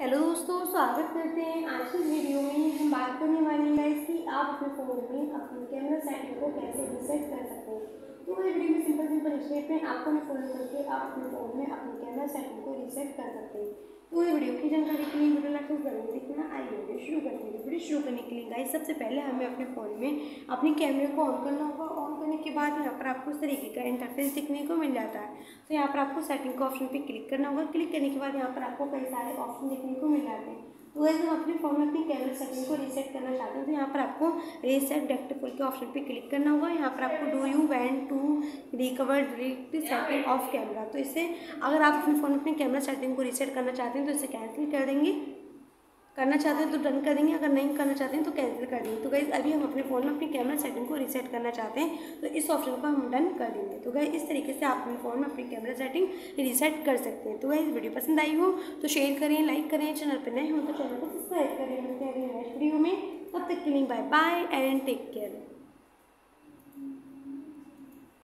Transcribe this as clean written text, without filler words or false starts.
Hello दोस्तों, स्वागत करते हैं। आज की वीडियो में हम बात करने वाले हैं कि आप अपने फ़ोन में अपने कैमरा सेटिंग को कैसे रीसेट कर सकते हैं। तो ये वीडियो में सिंपल स्टेप में आपको मैं फॉलो करके आप अपने फ़ोन में अपने कैमरा सेटिंग को रीसेट कर सकते हैं। तो ये वीडियो की जानकारी के लिए वीडियो लाइक जरूर देखना। आइए वीडियो शुरू करते हैं। वीडियो शुरू करने के लिए गाइस सबसे पहले हमें अपने फ़ोन में अपने कैमरे को ऑन करना होगा। ऑन करने के बाद यहाँ पर आपको इस तरीके का इंटरफेस देखने को मिल जाता है। तो यहाँ पर आपको सेटिंग के ऑप्शन पे क्लिक करना होगा। क्लिक करने के बाद यहाँ पर आपको कई सारे ऑप्शन देखने को मिल जाते हैं। तो अगर हम अपने फ़ोन में अपनी कैमरा सेटिंग को रीसेट करना चाहते हैं तो यहाँ पर आपको रीसेट डेक्टफुल के ऑप्शन पे क्लिक करना होगा। यहाँ पर आपको do you want to recover direct setting of camera, तो इसे अगर आप अपने फ़ोन में अपनी कैमरा सेटिंग को रीसेट करना चाहते हैं तो इसे कैंसिल कर देंगे। करना चाहते हैं तो डन कर देंगे, अगर नहीं करना चाहते हैं तो कैंसिल कर देंगे। तो गाइस अभी हम अपने फ़ोन में अपनी कैमरा सेटिंग को रीसेट करना चाहते हैं तो इस ऑप्शन को हम डन कर देंगे। तो गाइस इस तरीके से आप अपने फ़ोन में अपनी कैमरा सेटिंग रीसेट कर सकते हैं। तो गाइस वीडियो पसंद आई हो तो शेयर करें, लाइक करें। चैनल पर नए हो तो चैनल को सब्सक्राइब करें। मिलते हैं अगले नेक्स्ट वीडियो में, तब तक के लिए bye bye and take care.